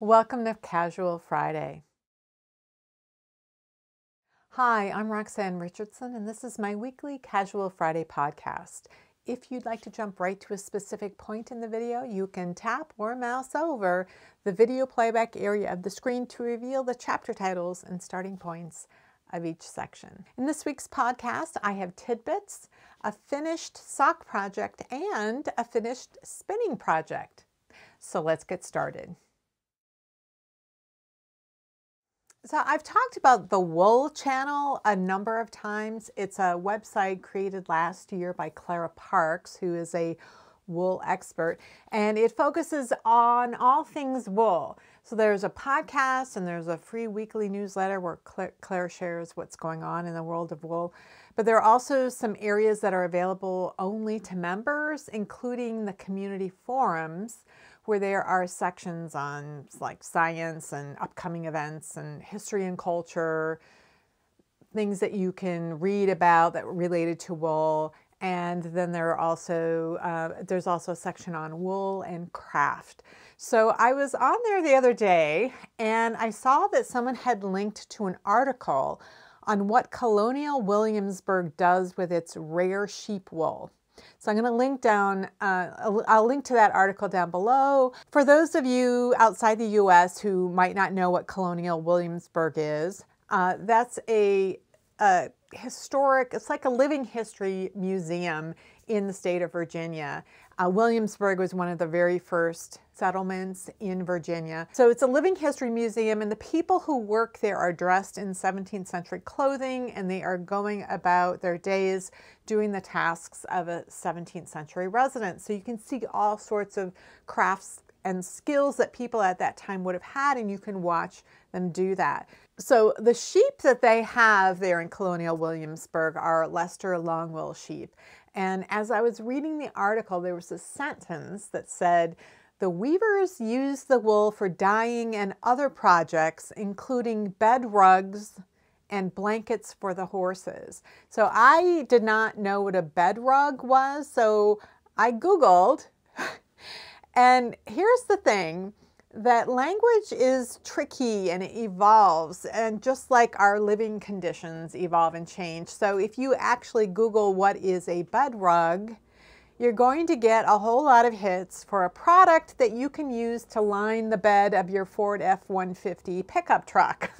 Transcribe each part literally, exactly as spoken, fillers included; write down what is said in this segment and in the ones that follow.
Welcome to Casual Friday. Hi, I'm Roxanne Richardson, and this is my weekly Casual Friday podcast. If you'd like to jump right to a specific point in the video, you can tap or mouse over the video playback area of the screen to reveal the chapter titles and starting points of each section. In this week's podcast, I have tidbits, a finished sock project, and a finished spinning project. So let's get started. So I've talked about the Wool Channel a number of times. It's a website created last year by Clara Parks, who is a wool expert, and it focuses on all things wool. So there's a podcast and there's a free weekly newsletter where Clara shares what's going on in the world of wool. But there are also some areas that are available only to members, including the community forums, where there are sections on like science and upcoming events and history and culture, things that you can read about that are related to wool. And then there are also, uh, there's also a section on wool and craft. So I was on there the other day and I saw that someone had linked to an article on what Colonial Williamsburg does with its rare sheep wool. So I'm going to link down, uh, I'll link to that article down below. For those of you outside the U S who might not know what Colonial Williamsburg is, uh, that's a, a historic, it's like a living history museum in the state of Virginia. Uh, Williamsburg was one of the very first settlements in Virginia. So it's a living history museum, and the people who work there are dressed in seventeenth century clothing, and they are going about their days doing the tasks of a seventeenth century resident. So you can see all sorts of crafts and skills that people at that time would have had, and you can watch them do that. So the sheep that they have there in Colonial Williamsburg are Leicester Longwool sheep. And as I was reading the article, there was a sentence that said, "The weavers use the wool for dyeing and other projects, including bed rugs and blankets for the horses." So I did not know what a bed rug was, so I Googled. And here's the thing, that language is tricky and it evolves, and just like our living conditions evolve and change. So if you actually Google what is a bed rug, you're going to get a whole lot of hits for a product that you can use to line the bed of your Ford F one fifty pickup truck.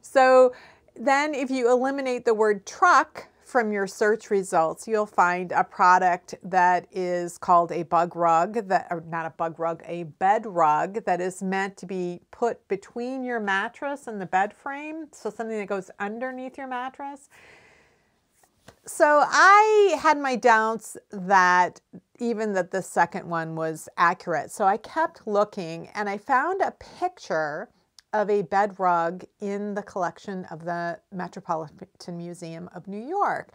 So then if you eliminate the word truck from your search results, you'll find a product that is called a bug rug, that, or not a bug rug, a bed rug, that is meant to be put between your mattress and the bed frame, so something that goes underneath your mattress. So I had my doubts that even that the second one was accurate, so I kept looking and I found a picture of a bed rug in the collection of the Metropolitan Museum of New York.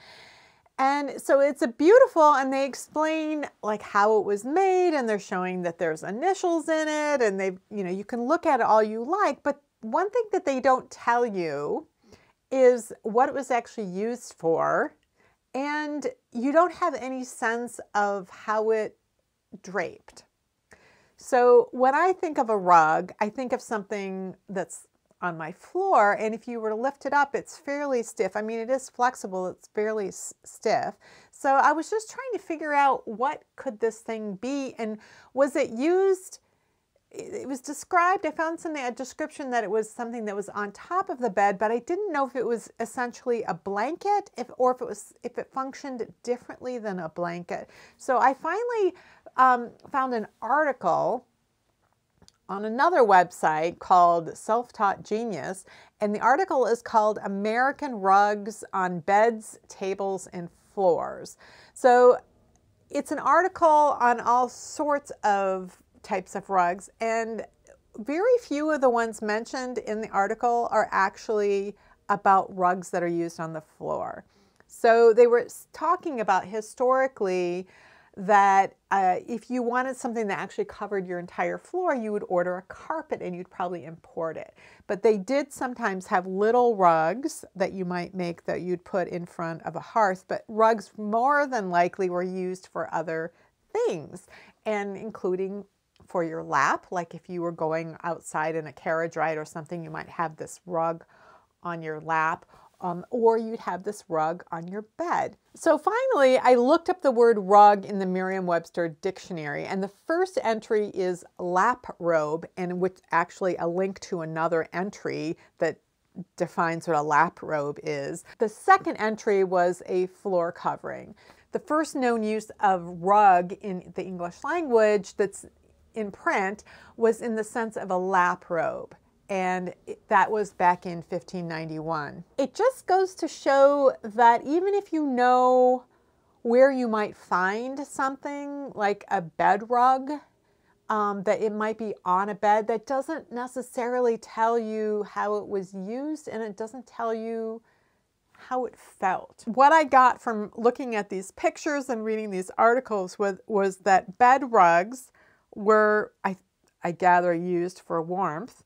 And so it's a beautiful, and they explain like how it was made, and they're showing that there's initials in it, and they, you know, you can look at it all you like, but one thing that they don't tell you is what it was actually used for, and you don't have any sense of how it draped. So when I think of a rug, I think of something that's on my floor, and if you were to lift it up, it's fairly stiff. I mean, it is flexible, it's fairly s stiff. So I was just trying to figure out what could this thing be, and was it used, it was described, I found something, a description that it was something that was on top of the bed, but I didn't know if it was essentially a blanket, if, or if it was, if it functioned differently than a blanket. So I finally Um, found an article on another website called Self-Taught Genius, and the article is called American Rugs on Beds, Tables, and Floors. So it's an article on all sorts of types of rugs, and very few of the ones mentioned in the article are actually about rugs that are used on the floor. So they were talking about historically that uh, if you wanted something that actually covered your entire floor, you would order a carpet and you'd probably import it. But they did sometimes have little rugs that you might make that you'd put in front of a hearth, but rugs more than likely were used for other things, and including for your lap. Like if you were going outside in a carriage ride or something, you might have this rug on your lap, um, or you'd have this rug on your bed. So finally, I looked up the word rug in the Merriam-Webster dictionary, and the first entry is lap robe, and which actually a link to another entry that defines what a lap robe is. The second entry was a floor covering. The first known use of rug in the English language that's in print was in the sense of a lap robe, and that was back in fifteen ninety-one. It just goes to show that even if you know where you might find something like a bed rug, Um, that it might be on a bed, that doesn't necessarily tell you how it was used, and it doesn't tell you how it felt. What I got from looking at these pictures and reading these articles was, was that bed rugs were, I, I gather, used for warmth,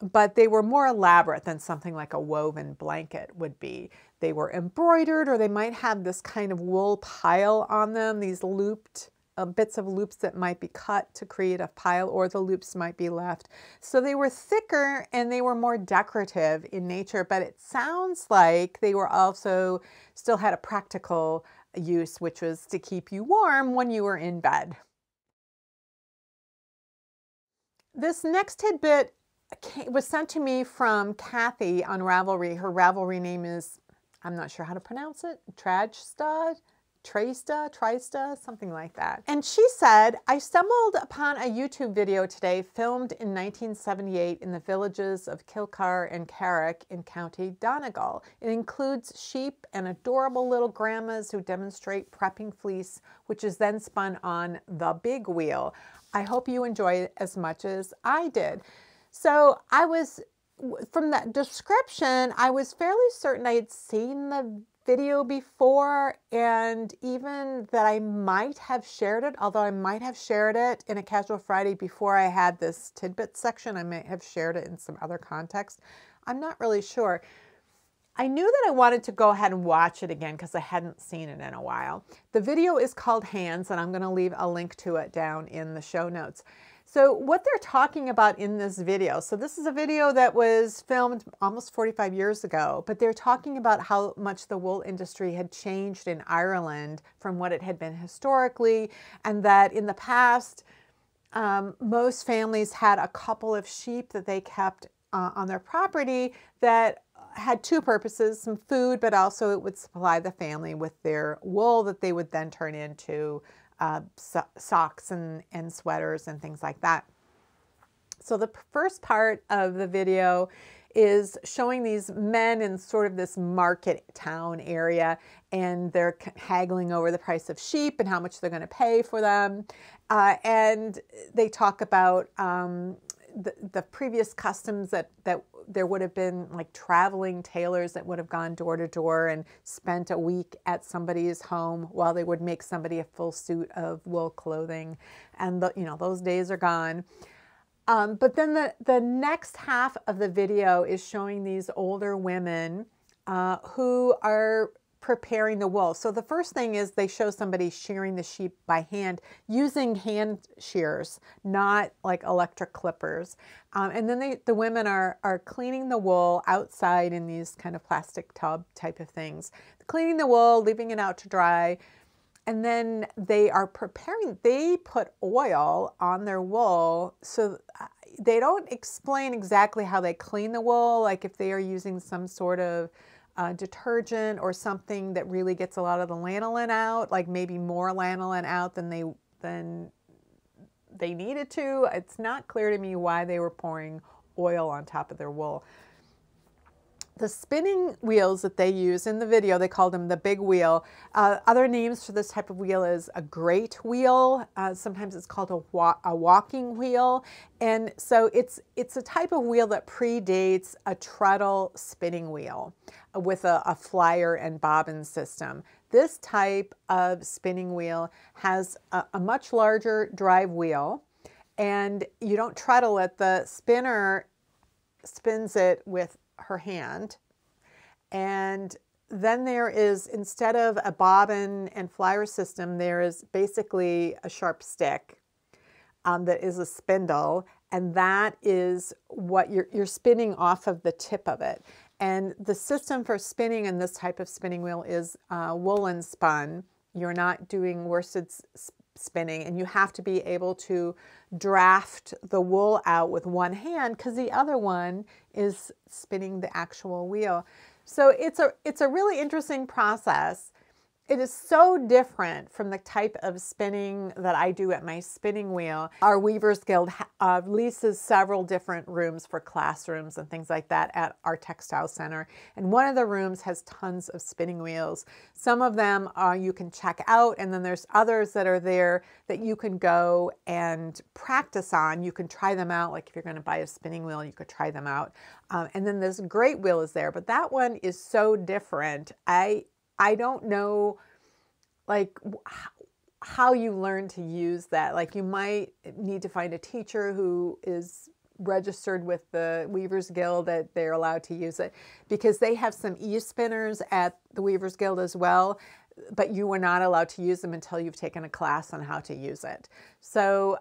but they were more elaborate than something like a woven blanket would be. They were embroidered, or they might have this kind of wool pile on them, these looped Uh, bits of loops that might be cut to create a pile, or the loops might be left. So they were thicker and they were more decorative in nature, but it sounds like they were also still had a practical use, which was to keep you warm when you were in bed. This next tidbit was sent to me from Kathy on Ravelry. Her Ravelry name is, I'm not sure how to pronounce it, Trajsta? Trajsta, Trajsta, something like that. And she said, I stumbled upon a YouTube video today filmed in nineteen seventy-eight in the villages of Kilcar and Carrick in County Donegal. It includes sheep and adorable little grandmas who demonstrate prepping fleece, which is then spun on the big wheel. I hope you enjoy it as much as I did. So I was, from that description, I was fairly certain I had seen the video before, and even that I might have shared it, although I might have shared it in a Casual Friday before I had this tidbit section. I might have shared it in some other context. I'm not really sure. I knew that I wanted to go ahead and watch it again because I hadn't seen it in a while. The video is called Hands, and I'm going to leave a link to it down in the show notes. So what they're talking about in this video, so this is a video that was filmed almost forty-five years ago, but they're talking about how much the wool industry had changed in Ireland from what it had been historically, and that in the past, um, most families had a couple of sheep that they kept uh, on their property that had two purposes, some food, but also it would supply the family with their wool that they would then turn into Uh, so socks and, and sweaters and things like that. So the first part of the video is showing these men in sort of this market town area, and they're haggling over the price of sheep and how much they're going to pay for them. Uh, and they talk about um, the, the previous customs that, that there would have been like traveling tailors that would have gone door to door and spent a week at somebody's home while they would make somebody a full suit of wool clothing. And the, you know, those days are gone. Um, but then the, the next half of the video is showing these older women uh, who are preparing the wool. So the first thing is they show somebody shearing the sheep by hand, using hand shears, not like electric clippers. Um, and then they, the women are, are cleaning the wool outside in these kind of plastic tub type of things, cleaning the wool, leaving it out to dry. And then they are preparing, they put oil on their wool. So they don't explain exactly how they clean the wool, like if they are using some sort of Uh, detergent or something that really gets a lot of the lanolin out, like maybe more lanolin out than they than they needed to. It's not clear to me why they were pouring oil on top of their wool. The spinning wheels that they use in the video, they called them the big wheel. Uh, other names for this type of wheel is a great wheel. Uh, sometimes it's called a, wa a walking wheel. And so it's, it's a type of wheel that predates a treadle spinning wheel with a, a flyer and bobbin system. This type of spinning wheel has a, a much larger drive wheel, and you don't treadle it. The spinner spins it with her hand. And then there is, instead of a bobbin and flyer system, there is basically a sharp stick um, that is a spindle, and that is what you're, you're spinning off of the tip of it. And the system for spinning in this type of spinning wheel is uh, woolen spun. You're not doing worsted spinning, and you have to be able to draft the wool out with one hand because the other one is spinning the actual wheel. So it's a, it's a really interesting process. It is so different from the type of spinning that I do at my spinning wheel. Our Weavers Guild uh, leases several different rooms for classrooms and things like that at our textile center. And one of the rooms has tons of spinning wheels. Some of them uh, you can check out, and then there's others that are there that you can go and practice on. You can try them out, like if you're gonna buy a spinning wheel, you could try them out. Um, and then this great wheel is there, but that one is so different. I I don't know, like, how you learn to use that. Like, you might need to find a teacher who is registered with the Weavers Guild that they're allowed to use it, because they have some e-spinners at the Weavers Guild as well, but you were not allowed to use them until you've taken a class on how to use it. So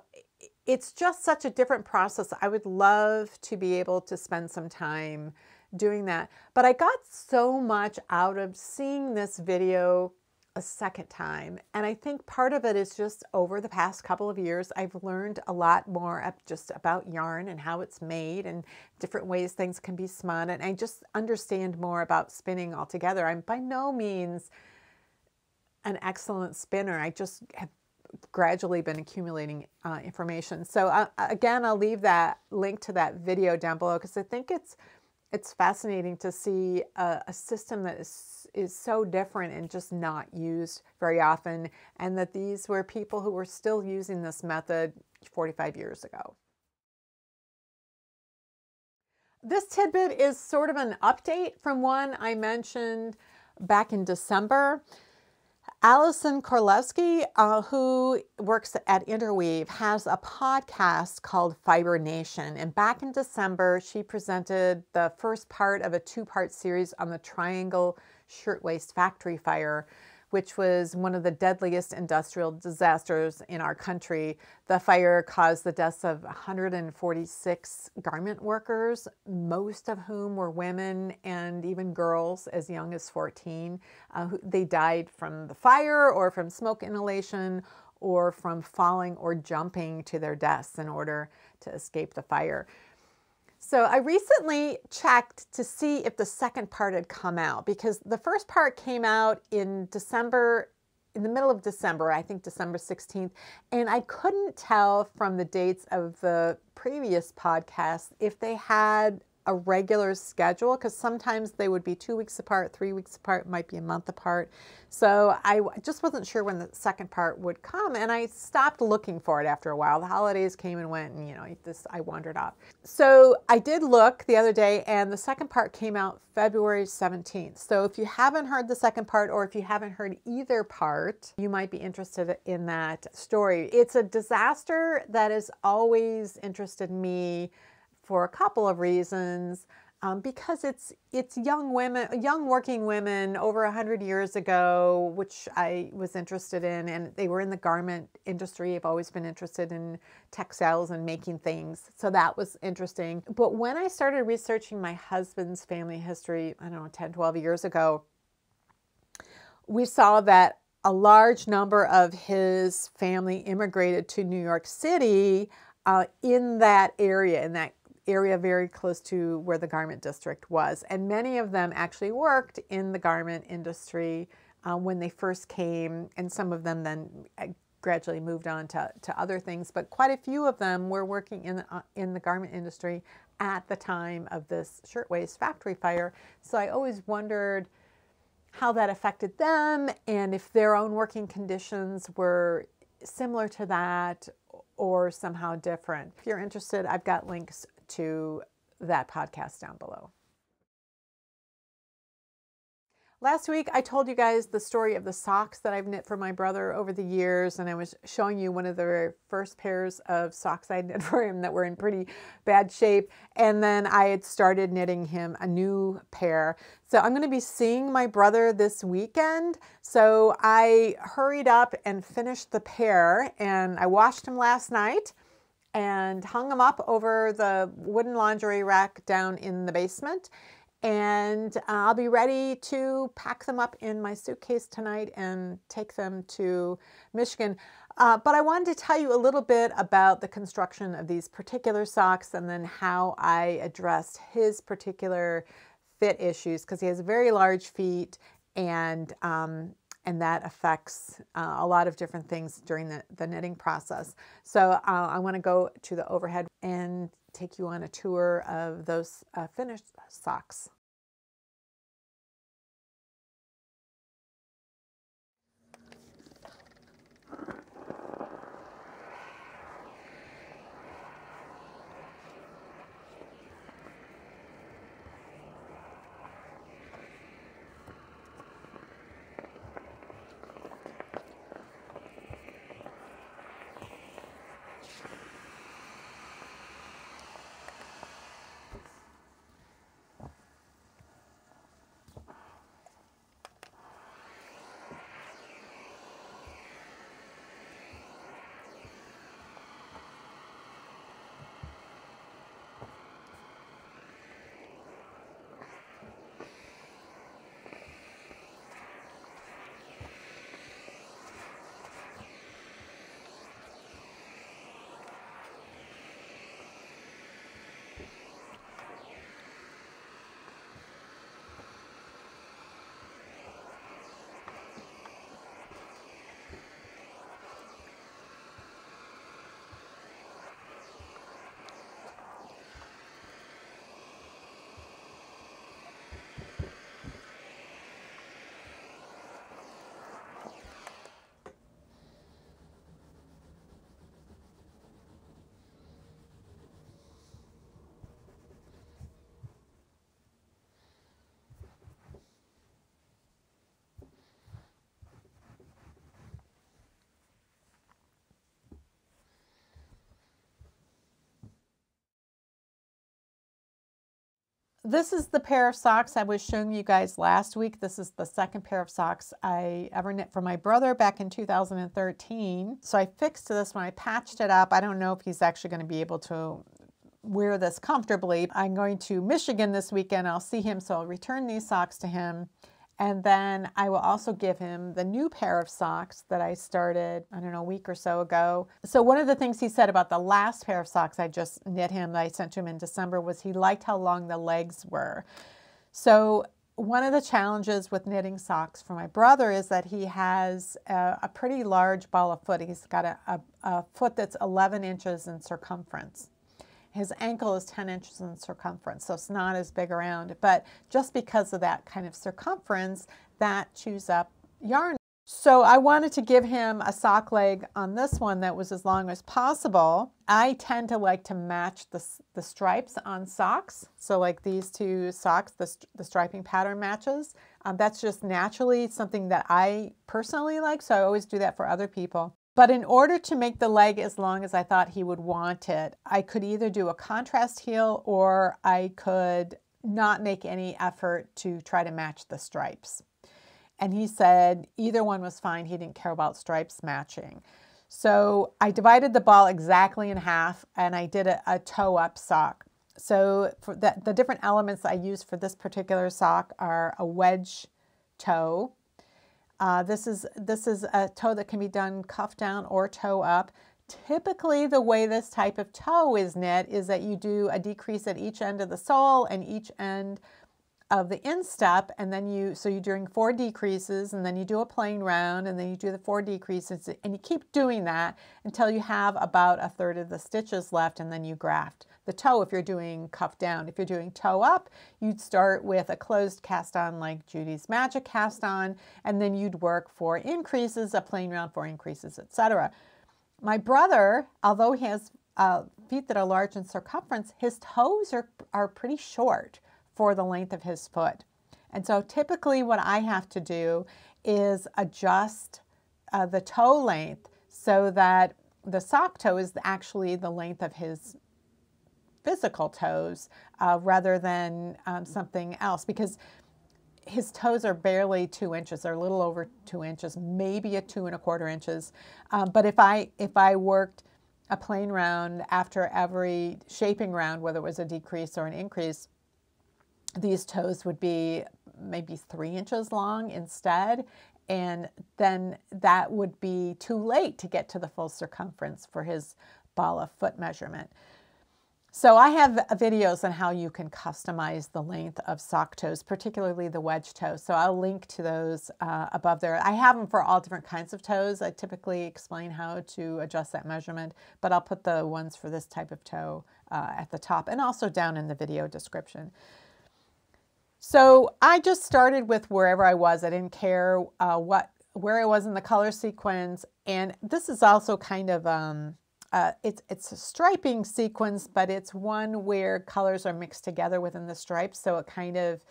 it's just such a different process. I would love to be able to spend some time doing that. But I got so much out of seeing this video a second time. And I think part of it is just over the past couple of years, I've learned a lot more just about yarn and how it's made and different ways things can be spun. And I just understand more about spinning altogether. I'm by no means an excellent spinner. I just have gradually been accumulating uh, information. So uh, again, I'll leave that link to that video down below, because I think it's It's fascinating to see a, a system that is, is so different and just not used very often, and that these were people who were still using this method forty-five years ago. This tidbit is sort of an update from one I mentioned back in December. Alison Korlewski, uh, who works at Interweave, has a podcast called Fiber Nation. And back in December, she presented the first part of a two-part series on the Triangle Shirtwaist Factory Fire, which was one of the deadliest industrial disasters in our country. The fire caused the deaths of one hundred forty-six garment workers, most of whom were women and even girls as young as fourteen. Uh, they died from the fire or from smoke inhalation or from falling or jumping to their deaths in order to escape the fire. So I recently checked to see if the second part had come out, because the first part came out in December, in the middle of December, I think December sixteenth, and I couldn't tell from the dates of the previous podcast if they had a regular schedule, because sometimes they would be two weeks apart, three weeks apart, might be a month apart. So I just wasn't sure when the second part would come, and I stopped looking for it after a while. The holidays came and went, and you know, this I wandered off. So I did look the other day, and the second part came out February seventeenth. So if you haven't heard the second part, or if you haven't heard either part, you might be interested in that story. It's a disaster that has always interested me for a couple of reasons, um, because it's it's young women, young working women over one hundred years ago, which I was interested in, and they were in the garment industry. I've always been interested in textiles and making things, so that was interesting. But when I started researching my husband's family history, I don't know, ten, twelve years ago, we saw that a large number of his family immigrated to New York City uh, in that area, in that area very close to where the garment district was. And many of them actually worked in the garment industry uh, when they first came, and some of them then gradually moved on to, to other things. But quite a few of them were working in, uh, in the garment industry at the time of this shirtwaist factory fire. So I always wondered how that affected them, and if their own working conditions were similar to that or somehow different. If you're interested, I've got links to that podcast down below. Last week, I told you guys the story of the socks that I've knit for my brother over the years, and I was showing you one of the very first pairs of socks I knit for him that were in pretty bad shape, and then I had started knitting him a new pair. So I'm gonna be seeing my brother this weekend, so I hurried up and finished the pair, and I washed him last night, and hung them up over the wooden laundry rack down in the basement. And I'll be ready to pack them up in my suitcase tonight and take them to Michigan. Uh, but I wanted to tell you a little bit about the construction of these particular socks and then how I addressed his particular fit issues, because he has very large feet, and um, and that affects uh, a lot of different things during the, the knitting process. So uh, I want to go to the overhead and take you on a tour of those uh, finished socks. This is the pair of socks I was showing you guys last week. This is the second pair of socks I ever knit for my brother back in two thousand thirteen. So I fixed this one, I patched it up. I don't know if he's actually going to be able to wear this comfortably. I'm going to Michigan this weekend. I'll see him, so I'll return these socks to him. And then I will also give him the new pair of socks that I started, I don't know, a week or so ago. So one of the things he said about the last pair of socks I just knit him, that I sent to him in December, was he liked how long the legs were. So one of the challenges with knitting socks for my brother is that he has a, a pretty large ball of foot. He's got a, a, a foot that's eleven inches in circumference. His ankle is ten inches in circumference, so it's not as big around. But just because of that kind of circumference, that chews up yarn. So I wanted to give him a sock leg on this one that was as long as possible. I tend to like to match the, the stripes on socks. So like these two socks, the, the striping pattern matches. Um, that's just naturally something that I personally like, so I always do that for other people. But in order to make the leg as long as I thought he would want it, I could either do a contrast heel or I could not make any effort to try to match the stripes. And he said either one was fine. He didn't care about stripes matching. So I divided the ball exactly in half and I did a, a toe-up sock. So for the, the different elements I used for this particular sock are a wedge toe. Uh, this is, this is a toe that can be done cuff down or toe up. Typically the way this type of toe is knit is that you do a decrease at each end of the sole and each end of the instep, and then you, so you're doing four decreases and then you do a plain round and then you do the four decreases, and you keep doing that until you have about a third of the stitches left, and then you graft the toe if you're doing cuff down. If you're doing toe up, you'd start with a closed cast on like Judy's Magic cast on, and then you'd work four increases, a plain round, four increases, et cetera. My brother, although he has uh, feet that are large in circumference, his toes are, are pretty short for the length of his foot. And so typically what I have to do is adjust uh, the toe length so that the sock toe is actually the length of his physical toes uh, rather than um, something else, because his toes are barely two inches, they're a little over two inches, maybe a two and a quarter inches. Um, but if I, if I worked a plain round after every shaping round, whether it was a decrease or an increase, these toes would be maybe three inches long instead. And then that would be too late to get to the full circumference for his ball of foot measurement. So I have videos on how you can customize the length of sock toes, particularly the wedge toe. So I'll link to those uh, above there. I have them for all different kinds of toes. I typically explain how to adjust that measurement, but I'll put the ones for this type of toe uh, at the top and also down in the video description. So I just started with wherever I was. I didn't care uh, what where I was in the color sequence. And this is also kind of... Um, Uh, it's, it's a striping sequence, but it's one where colors are mixed together within the stripes, so it kind of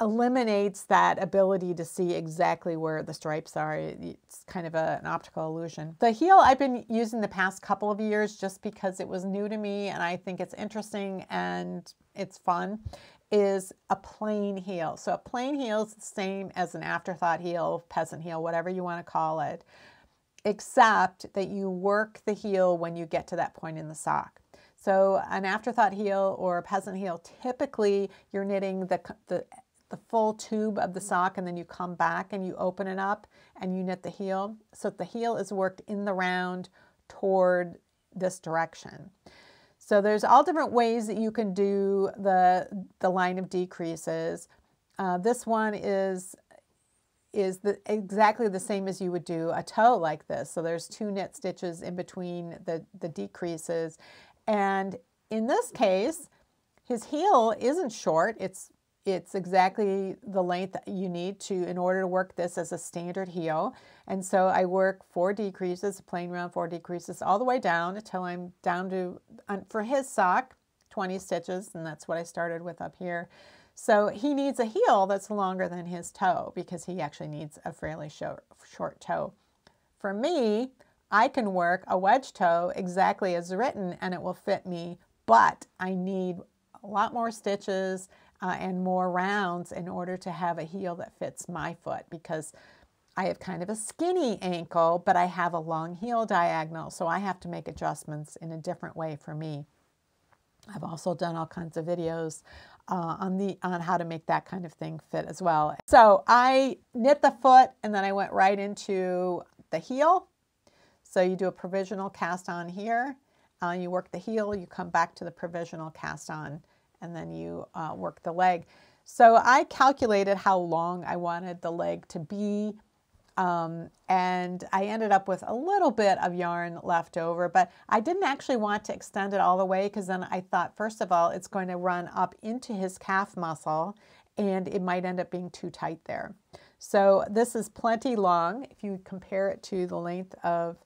eliminates that ability to see exactly where the stripes are. It's kind of a, an optical illusion. The heel I've been using the past couple of years just because it was new to me and I think it's interesting and it's fun, is a plain heel. So a plain heel is the same as an afterthought heel, peasant heel, whatever you want to call it, except that you work the heel when you get to that point in the sock. So an afterthought heel or a peasant heel, typically you're knitting the, the, the full tube of the sock and then you come back and you open it up and you knit the heel. So the heel is worked in the round toward this direction. So there's all different ways that you can do the, the line of decreases. Uh, this one is is the, exactly the same as you would do a toe like this. So there's two knit stitches in between the, the decreases. And in this case, his heel isn't short. It's, it's exactly the length that you need to in order to work this as a standard heel. And so I work four decreases, plain round four decreases, all the way down until I'm down to, for his sock, twenty stitches, and that's what I started with up here. So he needs a heel that's longer than his toe because he actually needs a fairly short, short toe. For me, I can work a wedge toe exactly as written and it will fit me, but I need a lot more stitches uh, and more rounds in order to have a heel that fits my foot because I have kind of a skinny ankle, but I have a long heel diagonal, so I have to make adjustments in a different way for me. I've also done all kinds of videos uh, on the on how to make that kind of thing fit as well. So I knit the foot and then I went right into the heel. So you do a provisional cast on here, uh, you work the heel, you come back to the provisional cast on, and then you uh, work the leg. So I calculated how long I wanted the leg to be. Um, and I ended up with a little bit of yarn left over, but I didn't actually want to extend it all the way because then I thought, first of all, it's going to run up into his calf muscle and it might end up being too tight there. So this is plenty long. If you compare it to the length of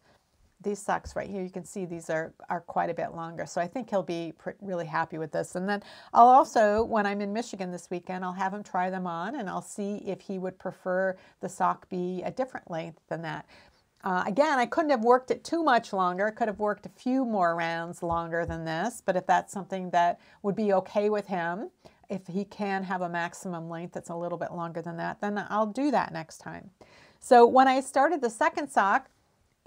these socks right here, you can see these are, are quite a bit longer. So I think he'll be really happy with this. And then I'll also, when I'm in Michigan this weekend, I'll have him try them on and I'll see if he would prefer the sock be a different length than that. Uh, again, I couldn't have worked it too much longer. I could have worked a few more rounds longer than this, but if that's something that would be okay with him, if he can have a maximum length that's a little bit longer than that, then I'll do that next time. So when I started the second sock,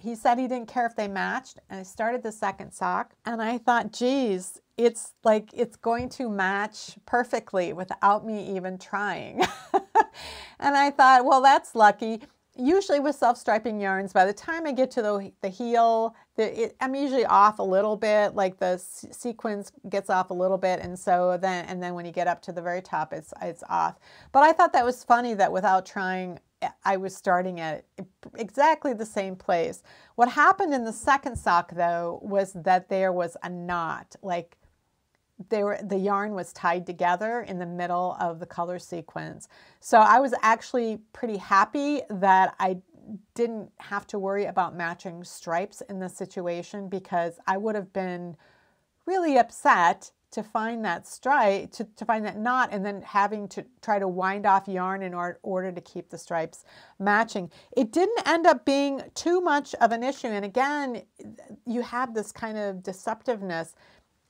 he said he didn't care if they matched, and I started the second sock, and I thought, geez, it's like it's going to match perfectly without me even trying. And I thought, well, that's lucky. Usually with self-striping yarns, by the time I get to the, the heel, the, it, I'm usually off a little bit, like the sequence gets off a little bit, and so then and then when you get up to the very top, it's, it's off. But I thought that was funny that without trying, I was starting at exactly the same place. What happened in the second sock, though, was that there was a knot, like they were, the yarn was tied together in the middle of the color sequence. So I was actually pretty happy that I didn't have to worry about matching stripes in this situation because I would have been really upset to find that stripe, to, to find that knot, and then having to try to wind off yarn in or, order to keep the stripes matching. It didn't end up being too much of an issue, and again, you have this kind of deceptiveness.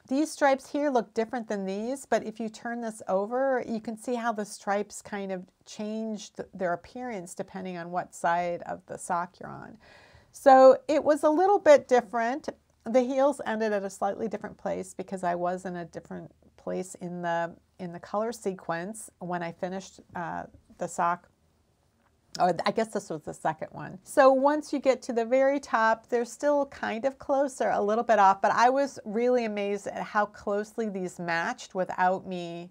These stripes here look different than these, but if you turn this over, you can see how the stripes kind of change th- their appearance depending on what side of the sock you're on. So it was a little bit different. The heels ended at a slightly different place because I was in a different place in the in the color sequence when I finished uh, the sock. Oh, I guess this was the second one. So once you get to the very top, they're still kind of close. They're a little bit off, but I was really amazed at how closely these matched without me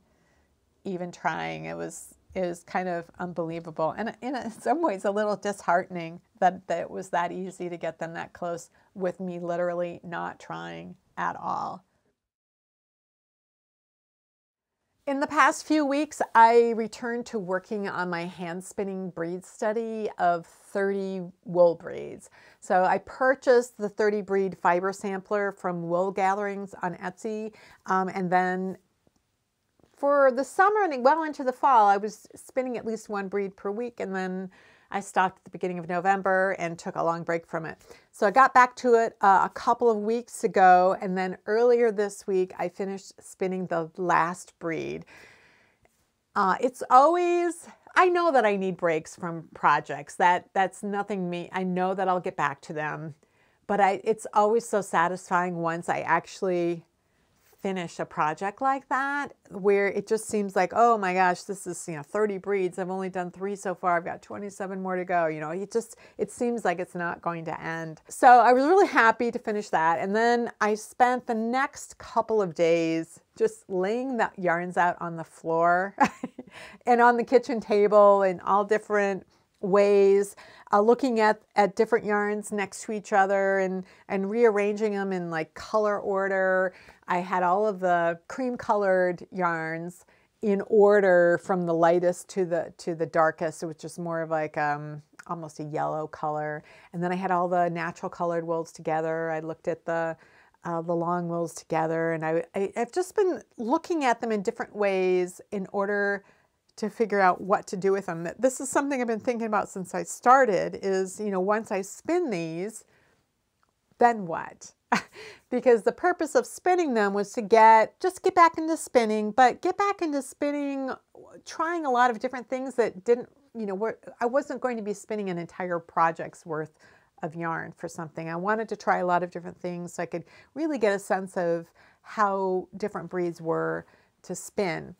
even trying. It was it was kind of unbelievable, and in some ways a little disheartening that, that it was that easy to get them that close with me literally not trying at all. In the past few weeks, I returned to working on my hand-spinning breed study of thirty wool breeds. So I purchased the thirty breed fiber sampler from Wool Gatherings on Etsy, um, and then for the summer and well into the fall, I was spinning at least one breed per week, and then I stopped at the beginning of November and took a long break from it. So I got back to it uh, a couple of weeks ago, and then earlier this week I finished spinning the last breed. Uh, it's always, I know that I need breaks from projects. That, that's nothing me. I know that I'll get back to them, but I, it's always so satisfying once I actually finish a project like that, where it just seems like, oh my gosh, this is, you know, thirty breeds. I've only done three so far. I've got twenty-seven more to go. You know, it just, it seems like it's not going to end. So I was really happy to finish that. And then I spent the next couple of days just laying the yarns out on the floor and on the kitchen table in all different ways, uh, looking at, at different yarns next to each other and, and rearranging them in like color order. I had all of the cream colored yarns in order from the lightest to the, to the darkest, which is more of like um, almost a yellow color. And then I had all the natural colored wools together. I looked at the, uh, the long wools together, and I, I, I've just been looking at them in different ways in order to figure out what to do with them. This is something I've been thinking about since I started is, you know, once I spin these, then what? Because the purpose of spinning them was to get, just get back into spinning, but get back into spinning, trying a lot of different things that didn't, you know, were, I wasn't going to be spinning an entire project's worth of yarn for something. I wanted to try a lot of different things so I could really get a sense of how different breeds were to spin.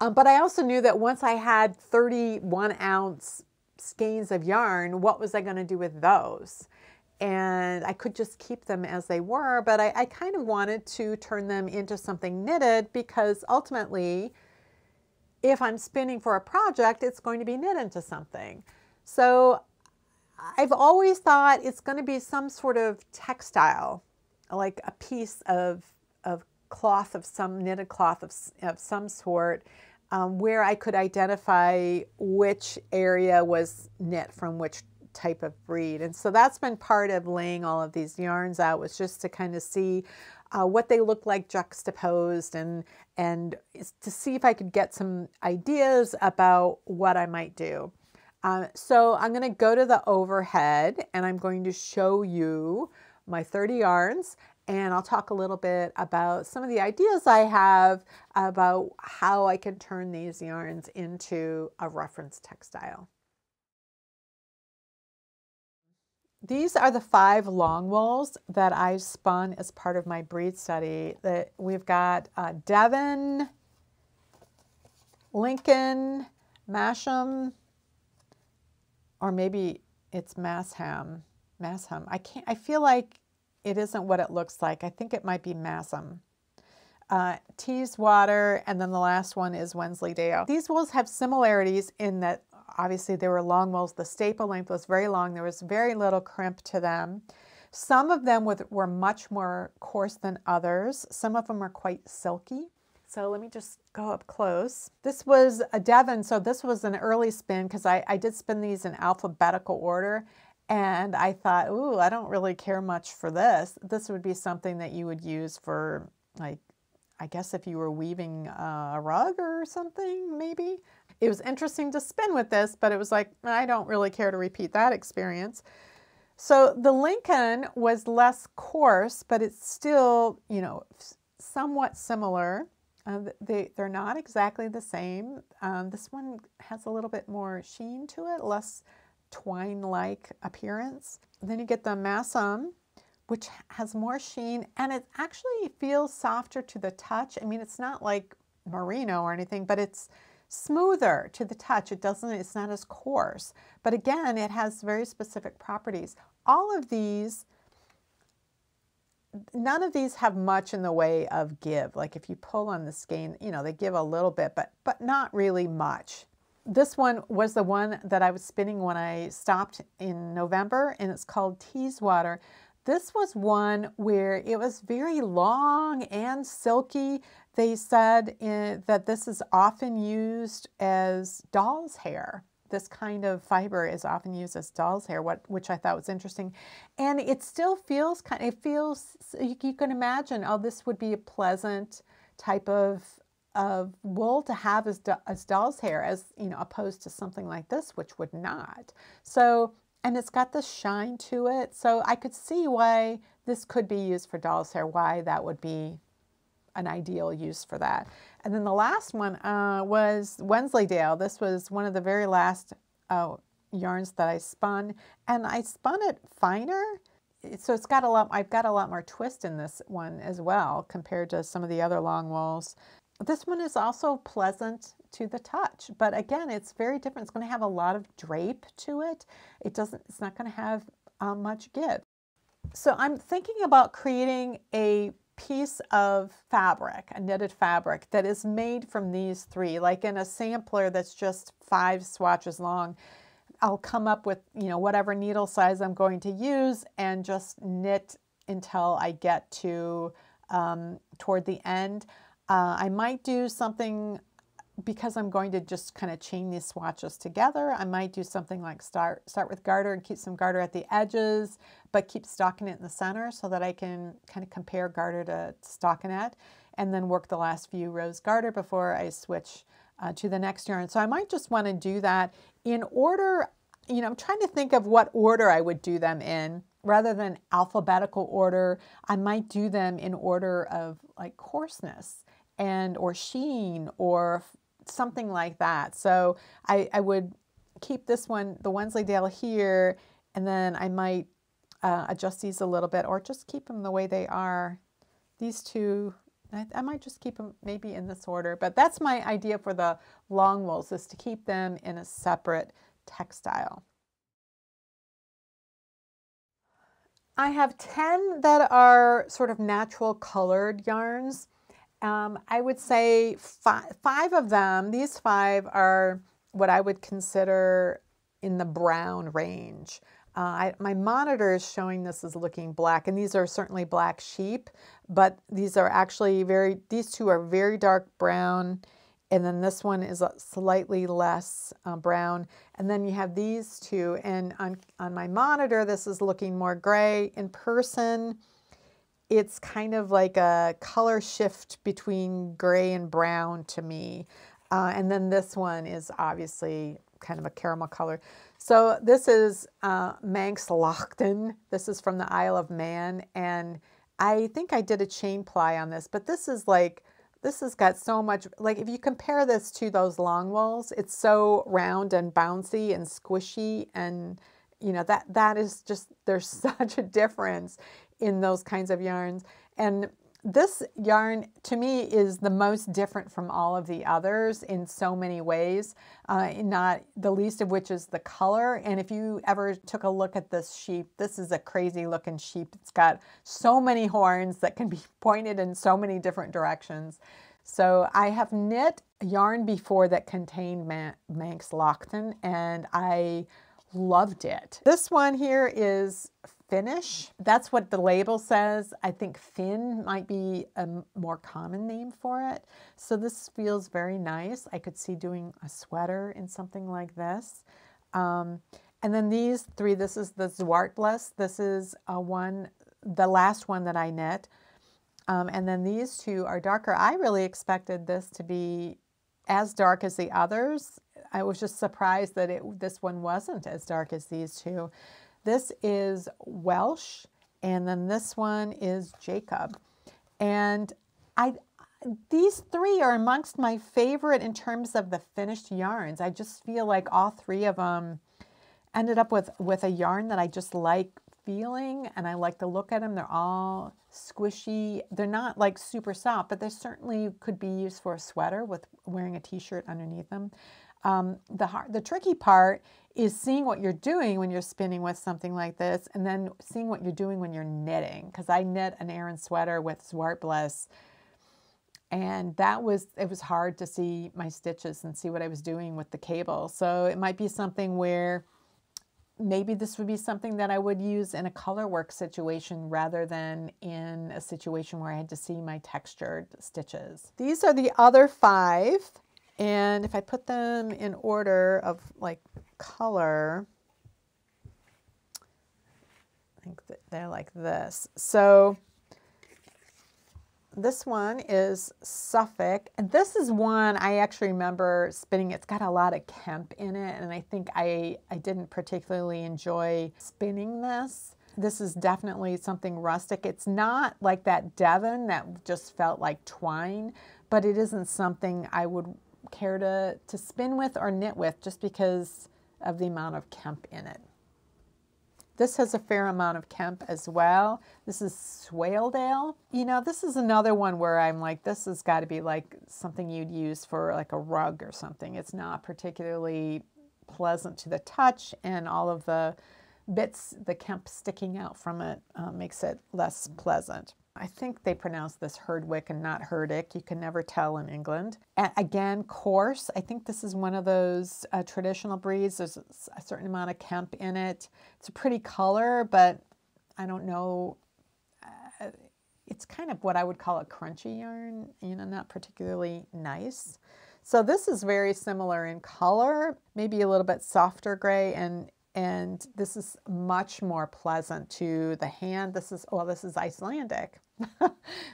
Um, but I also knew that once I had thirty-one ounce skeins of yarn, what was I going to do with those? And I could just keep them as they were, but I, I kind of wanted to turn them into something knitted, because ultimately, if I'm spinning for a project, it's going to be knit into something. So I've always thought it's going to be some sort of textile, like a piece of, of cloth of some knitted cloth of, of some sort, um, where I could identify which area was knit from which type of breed. And so that's been part of laying all of these yarns out, was just to kind of see uh, what they look like juxtaposed, and and to see if I could get some ideas about what I might do. Uh, so I'm going to go to the overhead and I'm going to show you my thirty yarns. And I'll talk a little bit about some of the ideas I have about how I can turn these yarns into a reference textile. These are the five long wools that I spun as part of my breed study. That we've got uh, Devon, Lincoln, Masham, or maybe it's Masham. Masham. I can't. I feel like it isn't what it looks like. I think it might be Masham. Uh, Teeswater, and then the last one is Wensleydale. These wools have similarities in that obviously they were long wools. The staple length was very long. There was very little crimp to them. Some of them with, were much more coarse than others. Some of them are quite silky. So let me just go up close. This was a Devon, so this was an early spin because I, I did spin these in alphabetical order. And I thought, ooh, I don't really care much for this. This would be something that you would use for, like, I guess if you were weaving a rug or something, maybe. It was interesting to spin with this, but it was like, I don't really care to repeat that experience. So the Lincoln was less coarse, but it's still, you know, somewhat similar. Uh, they, they're not exactly the same. Um, this one has a little bit more sheen to it, less twine-like appearance. And then you get the Masham, which has more sheen, and it actually feels softer to the touch. I mean, it's not like merino or anything, but it's smoother to the touch. It doesn't, it's not as coarse, but again, it has very specific properties. All of these, none of these have much in the way of give. Like if you pull on the skein, you know, they give a little bit, but, but not really much. This one was the one that I was spinning when I stopped in November, and it's called Teeswater. This was one where it was very long and silky. They said in, that this is often used as doll's hair. This kind of fiber is often used as doll's hair, what, which I thought was interesting. And it still feels kind of, it feels, you, you can imagine, oh, this would be a pleasant type of, of wool to have as, as doll's hair, as, you know, opposed to something like this, which would not. So, and it's got this shine to it. So I could see why this could be used for doll's hair, why that would be an ideal use for that. And then the last one uh, was Wensleydale. This was one of the very last uh, yarns that I spun, and I spun it finer. So it's got a lot, I've got a lot more twist in this one as well compared to some of the other long wools. This one is also pleasant to the touch, but again, it's very different. It's going to have a lot of drape to it. It doesn't, it's not going to have uh, much give. So I'm thinking about creating a piece of fabric, a knitted fabric that is made from these three, like in a sampler that's just five swatches long. I'll come up with, you know, whatever needle size I'm going to use and just knit until I get to um, toward the end. Uh, I might do something, because I'm going to just kind of chain these swatches together, I might do something like start start with garter and keep some garter at the edges, but keep stockinette in the center so that I can kind of compare garter to stockinette, and then work the last few rows garter before I switch uh, to the next yarn. So I might just want to do that in order, you know, I'm trying to think of what order I would do them in. Rather than alphabetical order, I might do them in order of like coarseness and or sheen or something like that. So I, I would keep this one, the Wensleydale here, and then I might uh, adjust these a little bit or just keep them the way they are. These two, I, I might just keep them maybe in this order, but that's my idea for the long wools, is to keep them in a separate textile. I have ten that are sort of natural colored yarns. Um, I would say five, five of them, these five are what I would consider in the brown range. Uh, I, my monitor is showing this as looking black, and these are certainly black sheep, but these are actually very, these two are very dark brown, and then this one is slightly less uh, brown, and then you have these two, and on, on my monitor this is looking more gray. In person, it's kind of like a color shift between gray and brown to me. Uh, and then this one is obviously kind of a caramel color. So this is uh, Manx Lochtan. This is from the Isle of Man. And I think I did a chain ply on this, but this is like, this has got so much, like if you compare this to those long wools, it's so round and bouncy and squishy, and you know, that, that is just, there's such a difference in those kinds of yarns. And this yarn to me is the most different from all of the others in so many ways, uh, not the least of which is the color. And if you ever took a look at this sheep, this is a crazy looking sheep. It's got so many horns that can be pointed in so many different directions. So I have knit yarn before that contained Manx Lochtan, and I loved it. This one here is Finnish. That's what the label says. I think Finn might be a more common name for it. So this feels very nice. I could see doing a sweater in something like this. Um, and then these three, this is the Zwartbles. This is a one, the last one that I knit. Um, and then these two are darker. I really expected this to be as dark as the others. I was just surprised that it, this one wasn't as dark as these two. This is Welsh, and then this one is Jacob. And I, these three are amongst my favorite in terms of the finished yarns. I just feel like all three of them ended up with, with a yarn that I just like feeling, and I like to look at them. They're all squishy. They're not like super soft, but they certainly could be used for a sweater with wearing a t-shirt underneath them. Um, the hard, the tricky part is seeing what you're doing when you're spinning with something like this, and then seeing what you're doing when you're knitting. Because I knit an Aran sweater with Zwartbles, and that was, it was hard to see my stitches and see what I was doing with the cable. So it might be something where maybe this would be something that I would use in a color work situation rather than in a situation where I had to see my textured stitches. These are the other five. And if I put them in order of like color, I think that they're like this. So this one is Suffolk, and this is one I actually remember spinning. It's got a lot of hemp in it, and I think I, I didn't particularly enjoy spinning this. This is definitely something rustic. It's not like that Devon that just felt like twine, but it isn't something I would care to, to spin with or knit with just because of the amount of hemp in it. This has a fair amount of hemp as well. This is Swaledale. You know, this is another one where I'm like, this has got to be like something you'd use for like a rug or something. It's not particularly pleasant to the touch, and all of the bits, the hemp sticking out from it uh, makes it less pleasant. I think they pronounce this Herdwick and not Herdick. You can never tell in England. And again, coarse. I think this is one of those uh, traditional breeds. There's a certain amount of hemp in it. It's a pretty color, but I don't know. Uh, it's kind of what I would call a crunchy yarn, you know, not particularly nice. So this is very similar in color, maybe a little bit softer gray, and and this is much more pleasant to the hand. This is, well, this is Icelandic.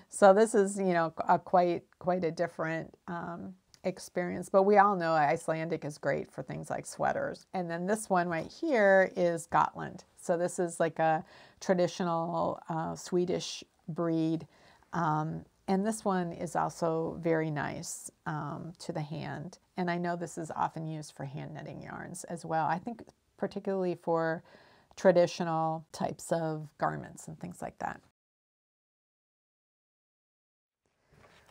So this is, you know, a quite, quite a different um, experience. But we all know Icelandic is great for things like sweaters. And then this one right here is Gotland. So this is like a traditional uh, Swedish breed. Um, and this one is also very nice um, to the hand. And I know this is often used for hand knitting yarns as well. I think particularly for traditional types of garments and things like that.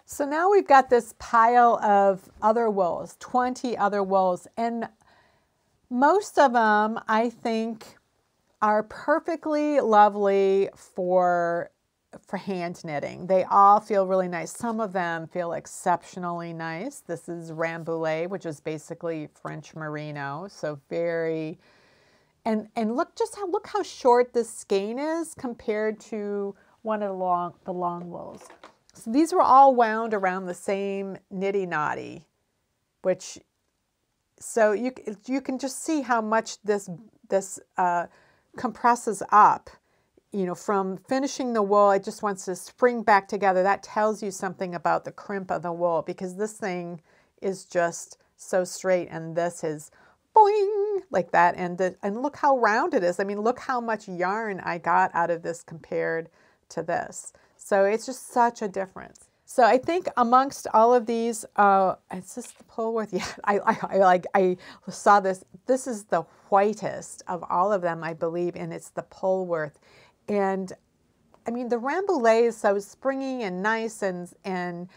So now we've got this pile of other wools, twenty other wools, and most of them I think are perfectly lovely for, for hand knitting. They all feel really nice. Some of them feel exceptionally nice. This is Rambouillet, which is basically French merino, so very... And, and look just how, look how short this skein is compared to one of the long, the long wools. So these were all wound around the same nitty knotty, which, so you, you can just see how much this, this uh, compresses up, you know, from finishing the wool. It just wants to spring back together. That tells you something about the crimp of the wool, because this thing is just so straight, and this is boing, like that, and the, and look how round it is. I mean, look how much yarn I got out of this compared to this. So it's just such a difference. So I think amongst all of these, uh, it's just the Polworth. Yeah, I, I, I like I saw this. This is the whitest of all of them, I believe, and it's the Polworth. And I mean, the Rambouillet is so springy and nice, and and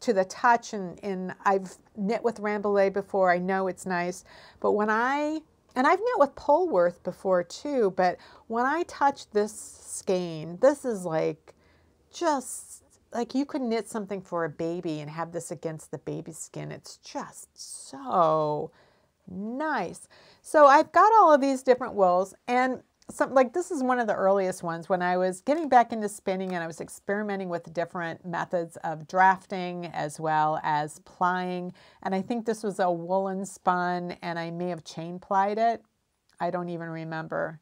to the touch, and, and I've knit with Rambouillet before. I know it's nice, but when I, and I've knit with Polworth before too, but when I touch this skein, this is like, just like you could knit something for a baby and have this against the baby's skin. It's just so nice. So I've got all of these different wools, and some, like this is one of the earliest ones when I was getting back into spinning, and I was experimenting with different methods of drafting as well as plying. And I think this was a woolen spun, and I may have chain plied it. I don't even remember.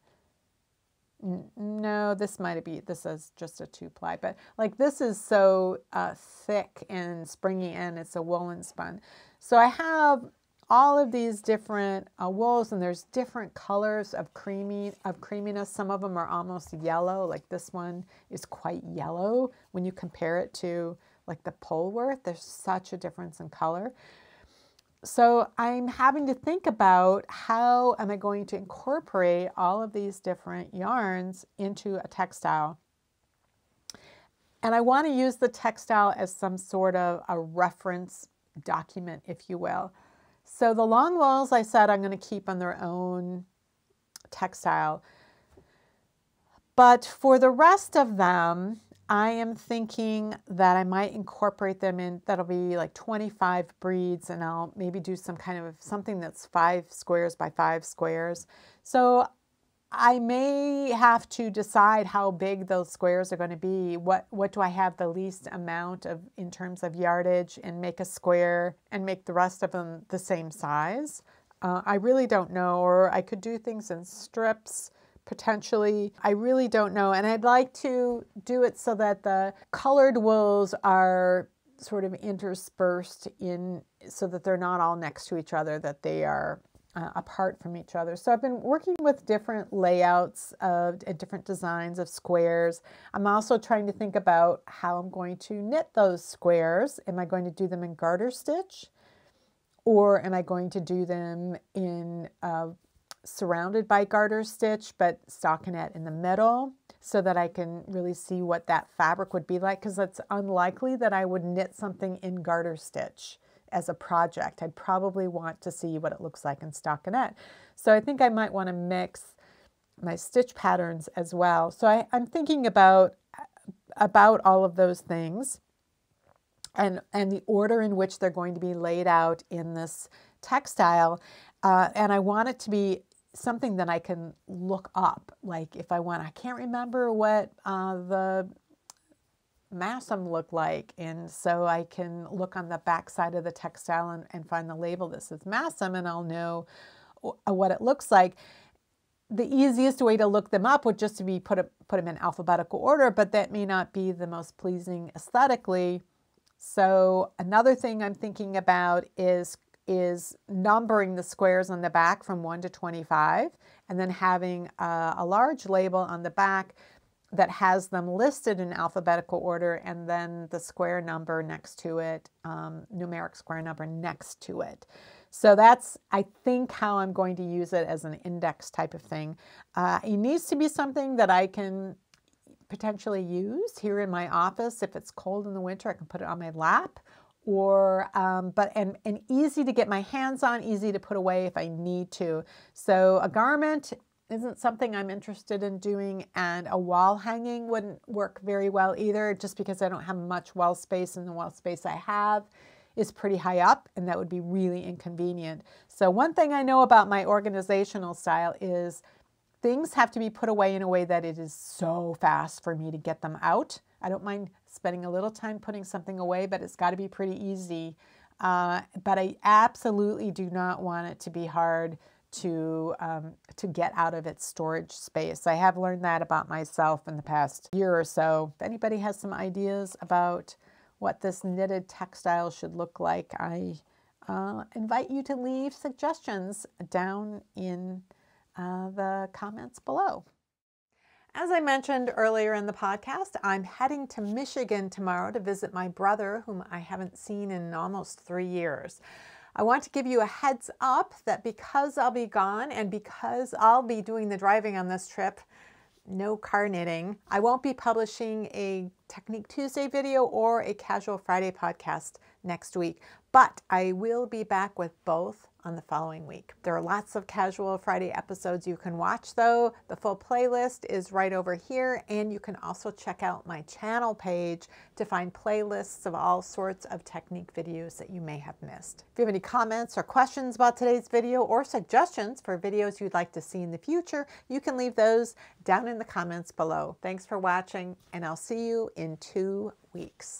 No, this might be, this is just a two ply, but like this is so uh, thick and springy, and it's a woolen spun. So I have all of these different uh, wools, and there's different colors of creamy of creaminess. Some of them are almost yellow, like this one is quite yellow when you compare it to like the Polworth. There's such a difference in color. So I'm having to think about how am I going to incorporate all of these different yarns into a textile. And I want to use the textile as some sort of a reference document, if you will. So the longwools, I said I'm going to keep on their own textile. But for the rest of them, I am thinking that I might incorporate them in, that'll be like twenty-five breeds, and I'll maybe do some kind of something that's five squares by five squares. So I may have to decide how big those squares are going to be. What, what do I have the least amount of in terms of yardage, and make a square and make the rest of them the same size. Uh, I really don't know, or I could do things in strips. Potentially, I really don't know. And I'd like to do it so that the colored wools are sort of interspersed in, so that they're not all next to each other, that they are uh, apart from each other. So I've been working with different layouts of uh, different designs of squares. I'm also trying to think about how I'm going to knit those squares. Am I going to do them in garter stitch, or am I going to do them in uh, surrounded by garter stitch but stockinette in the middle, so that I can really see what that fabric would be like, because it's unlikely that I would knit something in garter stitch as a project. I'd probably want to see what it looks like in stockinette. So I think I might want to mix my stitch patterns as well. So I, I'm thinking about about all of those things, and and the order in which they're going to be laid out in this textile, uh, and I want it to be something that I can look up. Like if I want, I can't remember what uh, the Masham looked like, and so I can look on the back side of the textile and, and find the label that says Masham, and I'll know what it looks like. The easiest way to look them up would just to be put, a, put them in alphabetical order, but that may not be the most pleasing aesthetically. So another thing I'm thinking about is is numbering the squares on the back from one to twenty-five, and then having a, a large label on the back that has them listed in alphabetical order, and then the square number next to it, um, numeric square number next to it. So that's, I think, how I'm going to use it as an index type of thing. Uh, it needs to be something that I can potentially use here in my office. If it's cold in the winter, I can put it on my lap. Or, um, but, and, and easy to get my hands on, easy to put away if I need to. So a garment isn't something I'm interested in doing, and a wall hanging wouldn't work very well either, just because I don't have much wall space, and the wall space I have is pretty high up, and that would be really inconvenient. So one thing I know about my organizational style is things have to be put away in a way that it is so fast for me to get them out. I don't mind spending a little time putting something away, but it's got to be pretty easy. Uh, but I absolutely do not want it to be hard to, um, to get out of its storage space. I have learned that about myself in the past year or so. If anybody has some ideas about what this knitted textile should look like, I uh, invite you to leave suggestions down in uh, the comments below. As I mentioned earlier in the podcast, I'm heading to Michigan tomorrow to visit my brother, whom I haven't seen in almost three years. I want to give you a heads up that because I'll be gone, and because I'll be doing the driving on this trip, no car knitting, I won't be publishing a Technique Tuesday video or a Casual Friday podcast next week, but I will be back with both on the following week. There are lots of Casual Friday episodes you can watch though. The full playlist is right over here, and you can also check out my channel page to find playlists of all sorts of technique videos that you may have missed. If you have any comments or questions about today's video, or suggestions for videos you'd like to see in the future, you can leave those down in the comments below. Thanks for watching, and I'll see you in two weeks.